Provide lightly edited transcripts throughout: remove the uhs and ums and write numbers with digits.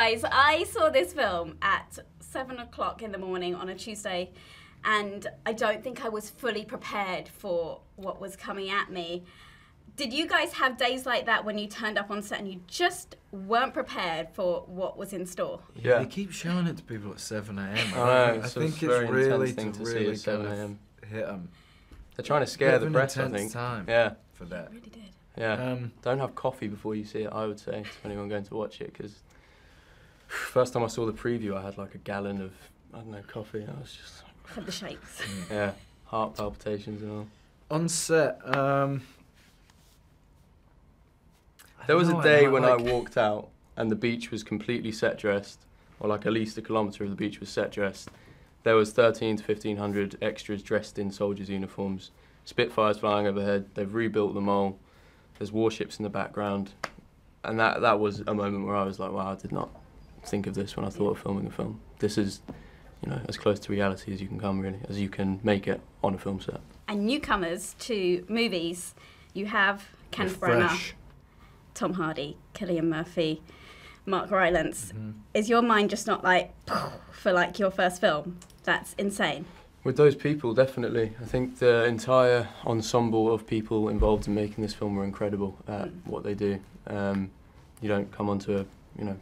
guys, I saw this film at 7 o'clock in the morning on a Tuesday, and I don't think I was fully prepared for what was coming at me. Did you guys have days like that when you turned up on set and you just weren't prepared for what was in store? Yeah. They keep showing it to people at 7 a.m. I think it's really to really kind of hit them. They're trying to scare the press, I think. Time yeah. For that. It really did. Yeah. Don't have coffee before you see it, I would say, to anyone going to watch it, because first time I saw the preview, I had like a gallon of, I don't know, coffee. I was just... Had the shakes. Yeah. Heart palpitations and all. On set, there was a day when I walked out and the beach was completely set dressed, or like at least a kilometre of the beach was set dressed. There was 13 to 1,500 extras dressed in soldiers' uniforms, Spitfires flying overhead, they've rebuilt the mole, there's warships in the background. And that was a moment where I was like, wow, I did not think of this when I thought of filming a film. This is, you know, as close to reality as you can come, really, as you can make it on a film set. And newcomers to movies, you have Kenneth Branagh, Tom Hardy, Cillian Murphy, Mark Rylance. Mm-hmm. Is your mind just not like, for like your first film? That's insane. With those people, definitely. I think the entire ensemble of people involved in making this film were incredible at what they do. You don't come onto a, you know,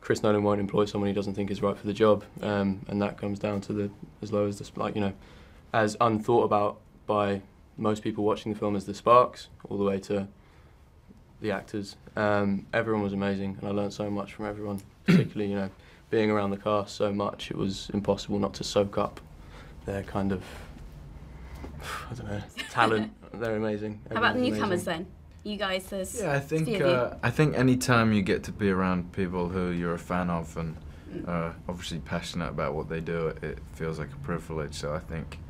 Chris Nolan won't employ someone he doesn't think is right for the job, and that comes down to the, as low as the, like, you know, as unthought about by most people watching the film as the sparks, all the way to the actors. Everyone was amazing, and I learned so much from everyone, particularly, you know, being around the cast so much, it was impossible not to soak up their kind of, I don't know, talent. They're amazing. Everyone's How about the newcomers amazing. Then? You guys, there's yeah, I think any time you get to be around people who you're a fan of and obviously passionate about what they do, it feels like a privilege. So I think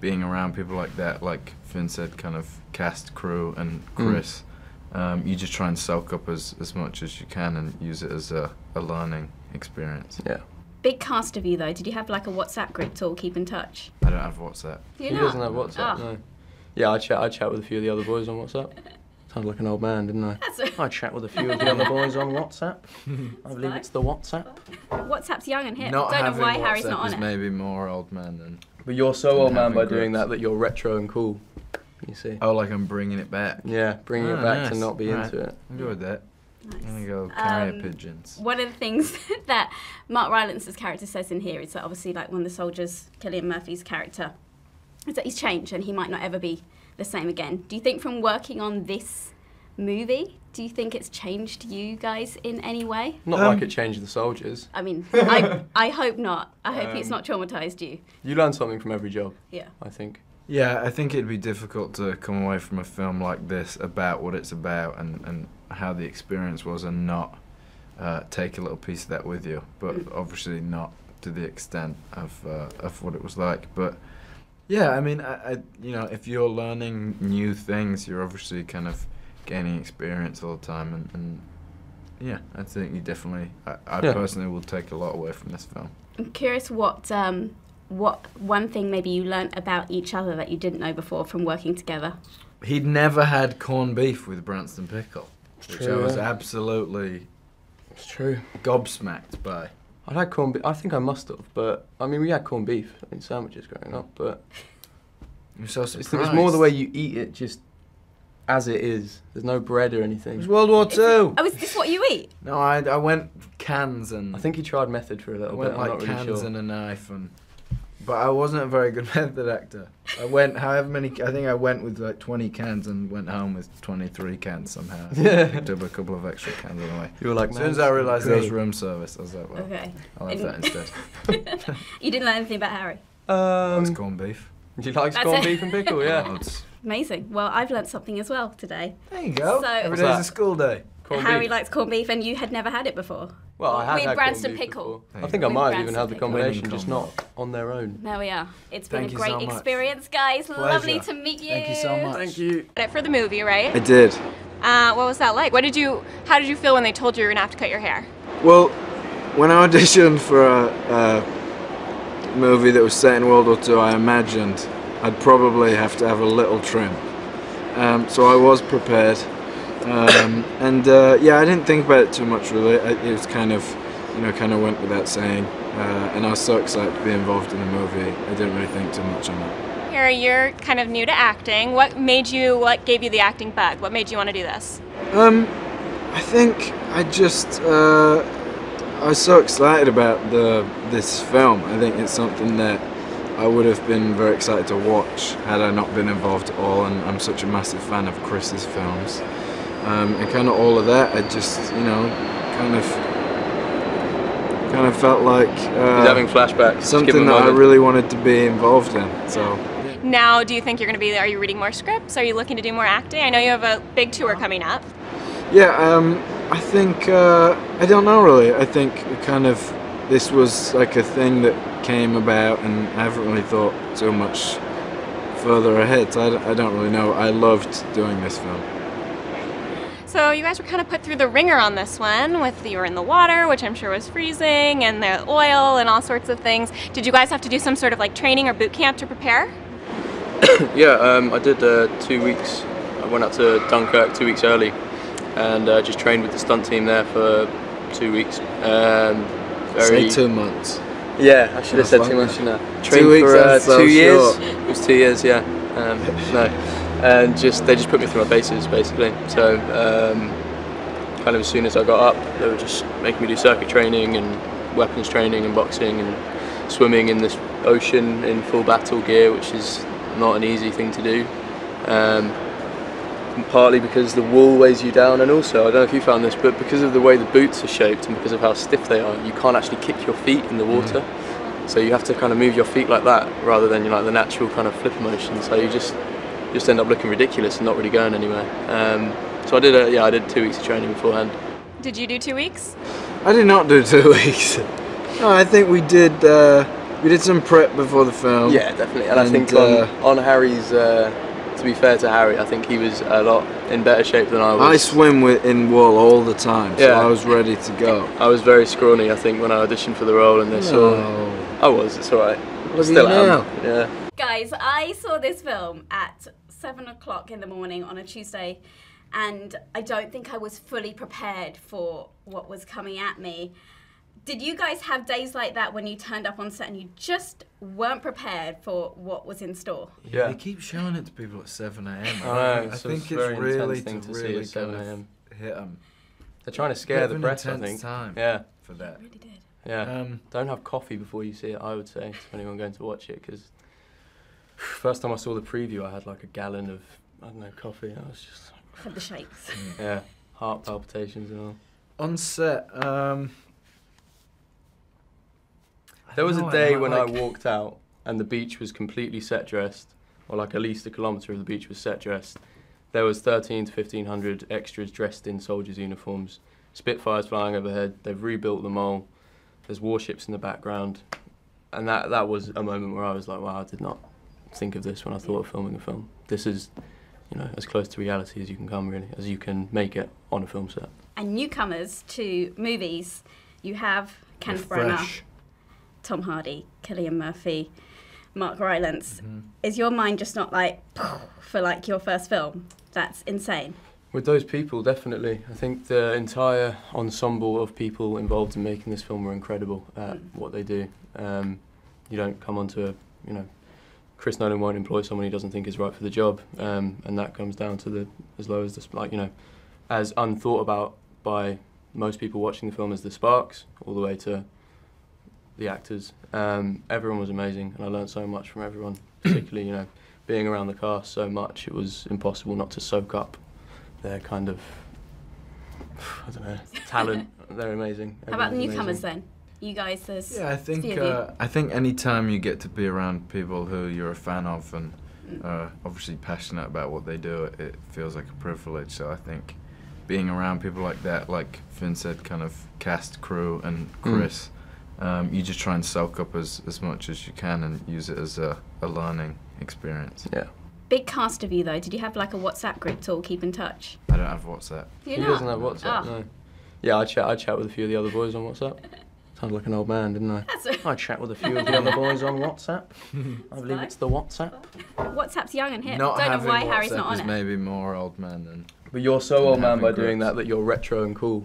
being around people like that, like Finn said, kind of cast, crew and Chris, you just try and soak up as much as you can and use it as a learning experience. Yeah. Big cast of you though. Did you have like a WhatsApp group to all keep in touch? I don't have WhatsApp. He doesn't have WhatsApp. Oh. No. Yeah, I chat with a few of the other boys on WhatsApp. Sounded like an old man, didn't I? I chat with a few of the other boys on WhatsApp. I believe it's the WhatsApp. WhatsApp's young and hip. Don't know why WhatsApp Harry's not on it. Maybe more old man than. But you're so old man by doing that you're retro and cool. You see. Oh, like I'm bringing it back. Yeah, bringing it back to not be into it. Enjoyed that. Nice. I'm gonna go carrier pigeons. One of the things that Mark Rylance's character says in here is that obviously, like, when the soldiers, Cillian Murphy's character, is that he's changed and he might not ever be the same again. Do you think from working on this movie, do you think it's changed you guys in any way? Not like it changed the soldiers. I mean, I hope not. I hope it's not traumatised you. You learn something from every job. Yeah. I think. Yeah, I think it'd be difficult to come away from a film like this about what it's about and how the experience was and not take a little piece of that with you, but obviously not to the extent of what it was like. But yeah, I mean, I you know, if you're learning new things, you're obviously kind of gaining experience all the time, and yeah, I think you definitely, I personally will take a lot away from this film. I'm curious what one thing maybe you learnt about each other that you didn't know before from working together. He'd never had corned beef with Branston Pickle, which I was absolutely gobsmacked by. I'd had corned beef, I think I must have, but I mean, we had corned beef in sandwiches growing up, but I'm so surprised. It's more the way you eat it, just as it is. There's no bread or anything. It was World War II. Oh, is this what you eat? No, I went cans and... I think he tried method for a little bit, I'm not really sure. I went like cans and a knife and... But I wasn't a very good method actor. I went however many, I think I went with like 20 cans and went home with 23 cans somehow. Yeah. Picked up a couple of extra cans on the way. You were like, as soon as I realised there was room service, I was like, well, okay. I'll have that instead. You didn't learn anything about Harry? That's corned beef. You like corned beef and pickle, yeah. Amazing. Well, I've learnt something as well today. There you go. So, every day's a school day. Harry likes corned beef and you had never had it before. Well, I had Branston Pickle. I think I might have even had the combination, just not on their own. There we are. It's been a great experience, guys. Lovely to meet you. Thank you so much. Thank you. Got it for the movie, right? I did. What was that like? How did you feel when they told you you were going to have to cut your hair? Well, when I auditioned for a movie that was set in World War II, I imagined I'd probably have to have a little trim. So I was prepared. Yeah, I didn't think about it too much really. It was kind of you know, kind of went without saying. And I was so excited to be involved in the movie. I didn't really think too much on it. Harry, you're kind of new to acting. What gave you the acting bug? What made you want to do this? I think I just, I was so excited about this film. I think it's something that I would have been very excited to watch had I not been involved at all, and I'm such a massive fan of Chris's films. And kind of all of that, I just, you know, kind of felt like he's having flashbacks. Something that I really wanted to be involved in. So. Now, do you think you're going to be? Are you reading more scripts? Are you looking to do more acting? I know you have a big tour coming up. Yeah, I think I don't know really. I think kind of this was like a thing that came about, and I haven't really thought too much further ahead. So I don't really know. I loved doing this film. So you guys were kind of put through the ringer on this one. You were in the water, which I'm sure was freezing, and the oil and all sorts of things. Did you guys have to do some sort of like training or boot camp to prepare? Yeah, I did 2 weeks. I went out to Dunkirk 2 weeks early and just trained with the stunt team there for 2 weeks. Say 2 months. Yeah, I should have said 2 months. You know. Trained for 2 years. It was 2 years, yeah. No. And they just put me through my paces basically. So kind of as soon as I got up, they were just making me do circuit training and weapons training and boxing and swimming in this ocean in full battle gear, which is not an easy thing to do. Partly because the wool weighs you down, and also, I don't know if you found this, but because of the way the boots are shaped and because of how stiff they are, you can't actually kick your feet in the water. So you have to kind of move your feet like that rather than like the natural kind of flipper motion. So you just end up looking ridiculous and not really going anywhere. So I did 2 weeks of training beforehand. Did you do 2 weeks? I did not do 2 weeks. No, I think we did some prep before the film. Yeah, definitely. And I think on Harry's, to be fair to Harry, I think he was a lot in better shape than I was. I swim in wool all the time, so yeah. I was ready to go. I was very scrawny, I think, when I auditioned for the role, and they saw I was. It's all right. What still do you am. Yeah. Guys, I saw this film at 7 o'clock in the morning on a Tuesday, and I don't think I was fully prepared for what was coming at me. Did you guys have days like that when you turned up on set and you just weren't prepared for what was in store? Yeah. They keep showing it to people at 7 a.m. I think it's really thing to really see at 7 a.m. Hit them. They're trying to scare the press. I think. Time yeah. For that. They really did. Yeah. Don't have coffee before you see it. I would say to anyone going to watch it, because. First time I saw the preview, I had like a gallon of, I don't know, coffee. I was just like... Had the shakes. Yeah, heart palpitations and all. On set, there was a day when I walked out and the beach was completely set dressed, or like at least a kilometre of the beach was set dressed. There was 13 to 1,500 extras dressed in soldiers' uniforms. Spitfires flying overhead, they've rebuilt the mole. There's warships in the background. And that was a moment where I was like, wow, I did not think of this when I thought of filming a film. This is, you know, as close to reality as you can come, really, as you can make it on a film set. And newcomers to movies, you have Kenneth Branagh, Tom Hardy, Cillian Murphy, Mark Rylance. Is your mind just not like, for like your first film? That's insane. With those people, definitely. I think the entire ensemble of people involved in making this film were incredible at what they do. You don't come onto a, you know, Chris Nolan won't employ someone he doesn't think is right for the job, and that comes down to as unthought about by most people watching the film as the sparks, all the way to the actors. Everyone was amazing, and I learned so much from everyone. Particularly, you know, being around the cast so much, it was impossible not to soak up their kind of, I don't know, talent. They're amazing. Everyone's How about the newcomers then? You guys, there's yeah, I think any time you get to be around people who you're a fan of and are obviously passionate about what they do, it feels like a privilege. So I think being around people like that, like Finn said, kind of cast, crew, and Chris, you just try and soak up as much as you can and use it as a learning experience. Yeah. Big cast of you though. Did you have like a WhatsApp group to all keep in touch? I don't have WhatsApp. He doesn't have WhatsApp. Oh. No. Yeah, I chat with a few of the other boys on WhatsApp. Sounded like an old man, didn't I? I chat with a few of the other boys on WhatsApp. I believe it's the WhatsApp. WhatsApp's young and hip. Don't know why Harry's not on it. Maybe more old man than. But you're so old man by doing that you're retro and cool.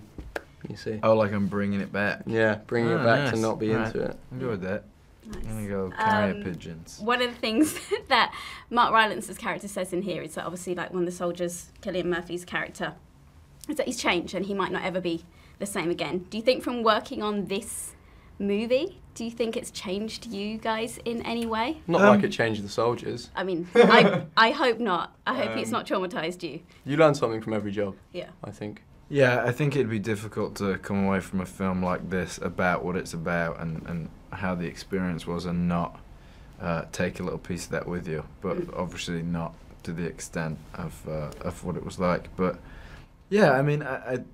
you see. Oh, like I'm bringing it back. Yeah, bringing it back to not be into it. Enjoyed that. Nice. I'm gonna go carrier pigeons. One of the things that Mark Rylance's character says in here is that obviously, like, when the soldiers, Cillian Murphy's character, is that he's changed and he might not ever be the same again. Do you think from working on this movie, do you think it's changed you guys in any way? Not like it changed the soldiers. I mean, I hope not. I hope it's not traumatised you. You learn something from every job. Yeah. I think. Yeah, I think it'd be difficult to come away from a film like this about what it's about and how the experience was and not take a little piece of that with you. But obviously not to the extent of what it was like. But yeah, I mean,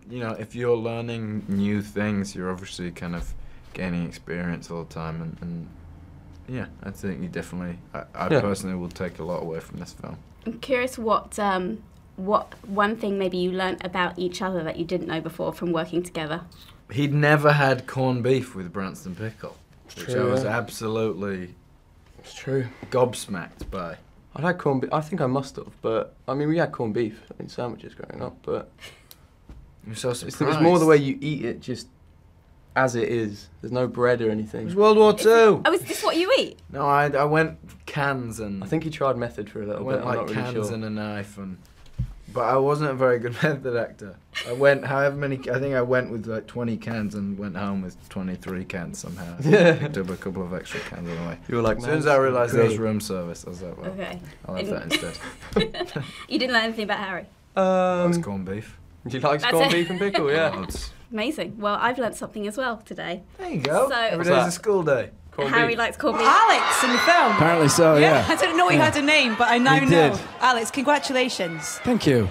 you know, if you're learning new things, you're obviously kind of gaining experience all the time, and yeah, I think you definitely, I personally will take a lot away from this film. I'm curious what one thing maybe you learnt about each other that you didn't know before from working together. He'd never had corned beef with Branston Pickle, which I was absolutely gobsmacked by. I'd had corned beef, I think I must have, but I mean, we had corned beef in sandwiches growing up, but I'm so surprised. It's more the way you eat it, just as it is. There's no bread or anything. It was World War II. Oh, is this what you eat? No, I went cans and... I think he tried method for a little bit. I went like cans and a knife and... But I wasn't a very good method actor. I went however many... I think I went with like 20 cans and went home with 23 cans somehow. Yeah. Picked up a couple of extra cans on the way. You were like... As soon as I realised there was room service, I was like, well, okay. I'll have that instead. You didn't learn anything about Harry? That's corned beef. He likes corned beef and pickle, yeah. Amazing. Well, I've learnt something as well today. There you go. So, every day's a school day. Harry likes corned beef. Alex in the film. Apparently so, yeah. I didn't know he had a name, but I now know. Alex, congratulations. Thank you.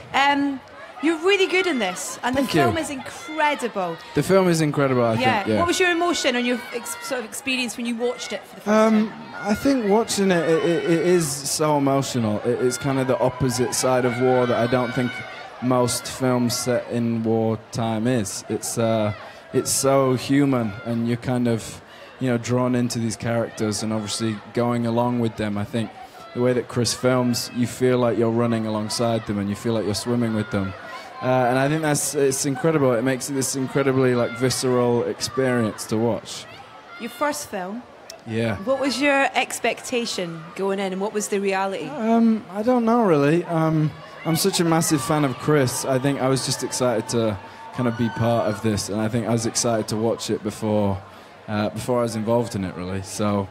You're really good in this, and the film is incredible. The film is incredible, I think, yeah. What was your emotion and your sort of experience when you watched it for the first time? I think watching it, it is so emotional. It's kind of the opposite side of war that I don't think most films set in wartime is. It's so human, and you're kind of, you know, drawn into these characters and obviously going along with them. I think the way that Chris films, you feel like you're running alongside them and you feel like you're swimming with them, and I think it's incredible. It makes it this incredibly like visceral experience to watch. Your first film. Yeah. What was your expectation going in, and what was the reality? I don't know really. I'm such a massive fan of Chris. I think I was just excited to kind of be part of this, and I think I was excited to watch it before I was involved in it, really. So,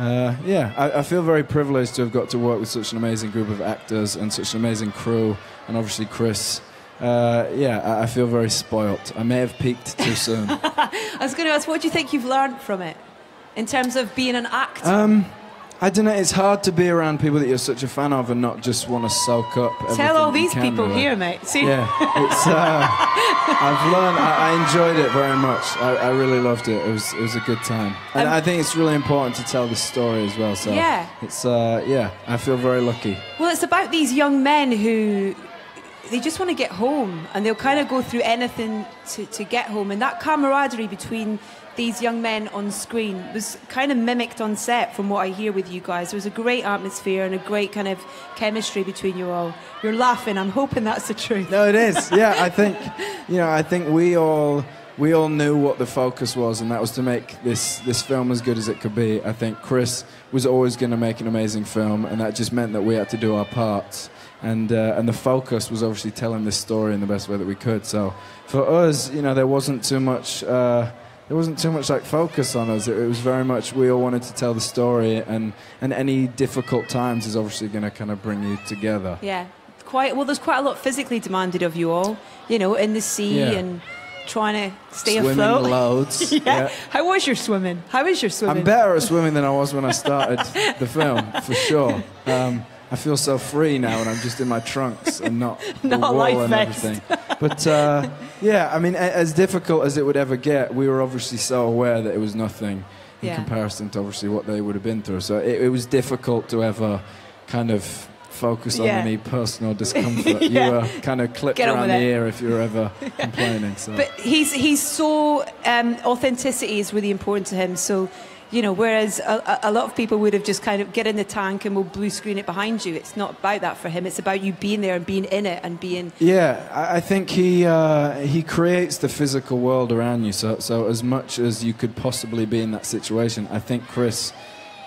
yeah, I feel very privileged to have got to work with such an amazing group of actors and such an amazing crew, and obviously Chris. Yeah, I feel very spoilt. I may have peaked too soon. I was going to ask, what do you think you've learned from it in terms of being an actor? I don't know, it's hard to be around people that you're such a fan of and not just want to soak up everything. Tell all these people here, mate. See? Yeah, it's, I've learned, I enjoyed it very much. I really loved it. It was a good time. And I think it's really important to tell the story as well. So yeah. It's, yeah, I feel very lucky. Well, it's about these young men who, they just want to get home, and they'll kind of go through anything to get home. And that camaraderie between these young men on screen was kind of mimicked on set from what I hear with you guys. There was a great atmosphere and a great kind of chemistry between you all. You're laughing. I'm hoping that's the truth. No, it is. Yeah, I think, you know, I think we all knew what the focus was, and that was to make this film as good as it could be. I think Chris was always going to make an amazing film, and that just meant that we had to do our parts. And the focus was obviously telling this story in the best way that we could. So for us, you know, there wasn't too much... there wasn't too much like focus on us. It was very much we all wanted to tell the story, and any difficult times is obviously going to kind of bring you together. Yeah, quite. Well, there's quite a lot physically demanded of you all. You know, in the sea and trying to stay afloat. Swimming loads. Yeah. How was your swimming? How is your swimming? I'm better at swimming than I was when I started the film, for sure. I feel so free now, and I'm just in my trunks and not the wall and everything. But yeah, I mean, as difficult as it would ever get, we were obviously so aware that it was nothing in comparison to obviously what they would have been through. So it was difficult to ever kind of focus on any personal discomfort. You were kind of clipped around the ear if you were ever complaining. So. But he's so authenticity is really important to him. So You know, whereas a lot of people would have just kind of get in the tank and we'll blue screen it behind you. It's not about that for him. It's about you being there and being in it and being... Yeah, I think he creates the physical world around you. So as much as you could possibly be in that situation, I think Chris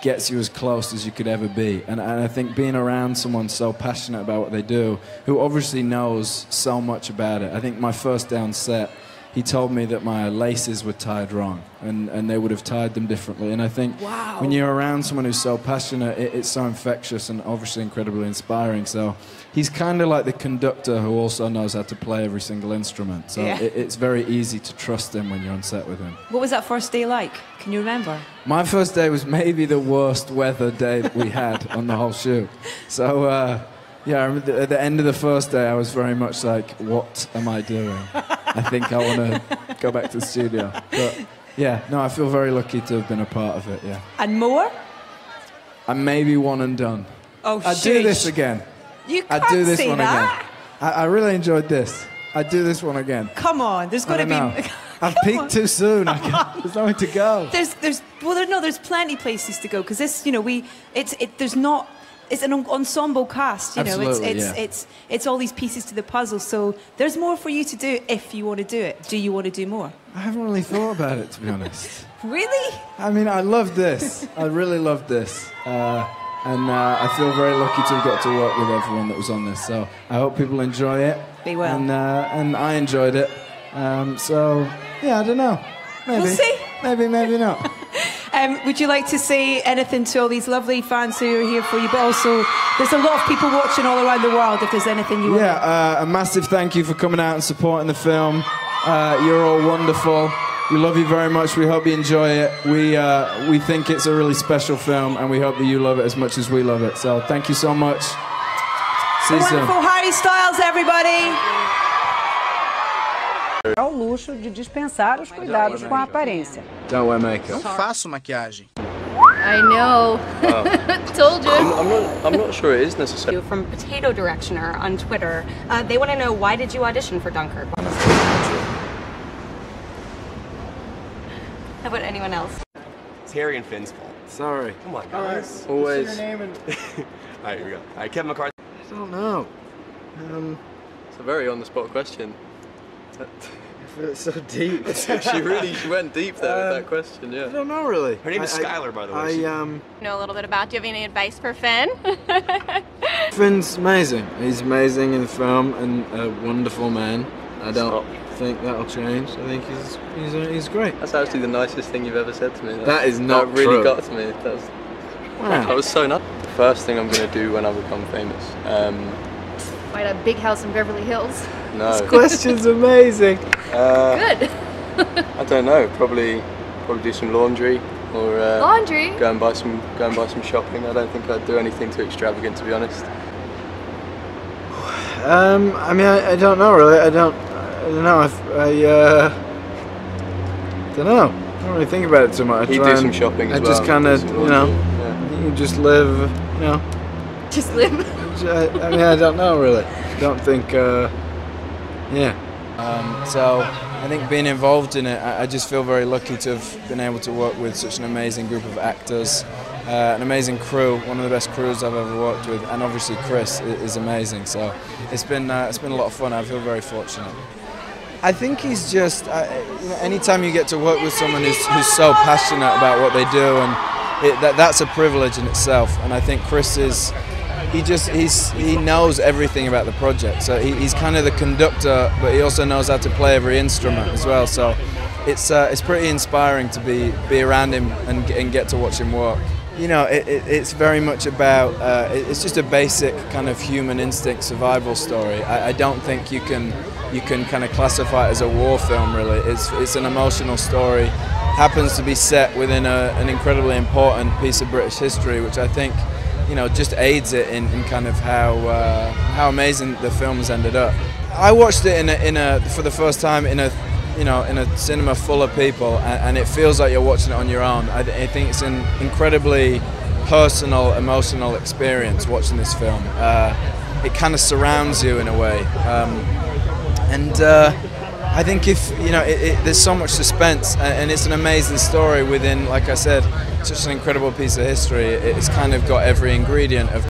gets you as close as you could ever be. And I think being around someone so passionate about what they do, who obviously knows so much about it. I think my first down set... He told me that my laces were tied wrong, and they would have tied them differently. And I think when you're around someone who's so passionate, it's so infectious and obviously incredibly inspiring. So he's kind of like the conductor who also knows how to play every single instrument. So it's very easy to trust him when you're on set with him. What was that first day like? Can you remember? My first day was maybe the worst weather day that we had on the whole shoot. So... yeah, at the end of the first day, I was very much like, what am I doing? I think I want to go back to the studio. But, yeah, no, I feel very lucky to have been a part of it, yeah. And more? And maybe one and done. Oh, I'd do this again. You can't do this one again. I really enjoyed this. I'd do this one again. Come on, there's got to be... I've peaked too soon. There's nowhere to go. There's plenty of places to go, because this, you know, there's not... It's an ensemble cast, you know. Absolutely, it's all these pieces to the puzzle. So there's more for you to do if you want to do it. Do you want to do more? I haven't really thought about it, to be honest. Really? I mean, I love this. I really love this, and I feel very lucky to have got to work with everyone that was on this. So I hope people enjoy it. They will. And I enjoyed it. So yeah, I don't know. Maybe. We'll see. Maybe, maybe not. Would you like to say anything to all these lovely fans who are here for you, but also there's a lot of people watching all around the world, if there's anything you want? Yeah, a massive thank you for coming out and supporting the film. You're all wonderful. We love you very much. We hope you enjoy it. We think it's a really special film, and we hope that you love it as much as we love it. So thank you so much. See you soon. Wonderful Harry Styles, everybody. É o luxo de dispensar os cuidados com a aparência. Don't wear makeup. Não faço maquiagem. I know. Wow. Told you. I'm not sure it is necessary. From Potato Directioner on Twitter, they want to know, why did you audition for Dunkirk? How about anyone else? It's Harry and Finn's fault. Sorry. Come on, guys. All right. Always. What's your name and... All right, here we go. All right, Kevin McCarthy. I don't know. It's a very on-the-spot question. I feel it's so deep. she went deep there with that question, yeah. I don't know, really. Her name is Skylar, by the way. I know a little bit about. Do you have any advice for Finn? Finn's amazing. He's amazing in the film and a wonderful man. I don't think that'll change. I think he's great. That's actually the nicest thing you've ever said to me. That is not true. That really got to me. Wow. I was so nuts. The first thing I'm going to do when I become famous... Might have a big house in Beverly Hills. No. This question's amazing. Good. I don't know. Probably do some laundry or laundry. Go and buy some shopping. I don't think I'd do anything too extravagant, to be honest. I mean, I don't know really. I don't know. I don't know. I don't really think about it too much. You do some shopping as well. I just kind of, you know, you just live, you know. Just live. I mean, I don't know really. Don't think. Yeah. So I think being involved in it, I just feel very lucky to have been able to work with such an amazing group of actors, an amazing crew, one of the best crews I've ever worked with, and obviously Chris is amazing. So it's been a lot of fun. I feel very fortunate. I think he's just. Anytime you get to work with someone who's so passionate about what they do, and that's a privilege in itself. And I think Chris is. He knows everything about the project, so he's kind of the conductor, but he also knows how to play every instrument as well. So it's pretty inspiring to be around him and get to watch him work. You know, it's very much about it's just a basic kind of human instinct survival story. I don't think you can kind of classify it as a war film really. It's an emotional story. Happens to be set within an incredibly important piece of British history, which I think. You know, just aids it in kind of how amazing the film's ended up. I watched it for the first time in a cinema full of people, and it feels like you're watching it on your own. I think it's an incredibly personal, emotional experience watching this film. It kind of surrounds you in a way, and I think if, you know, there's so much suspense, and it's an amazing story within, like I said, such an incredible piece of history. It's kind of got every ingredient of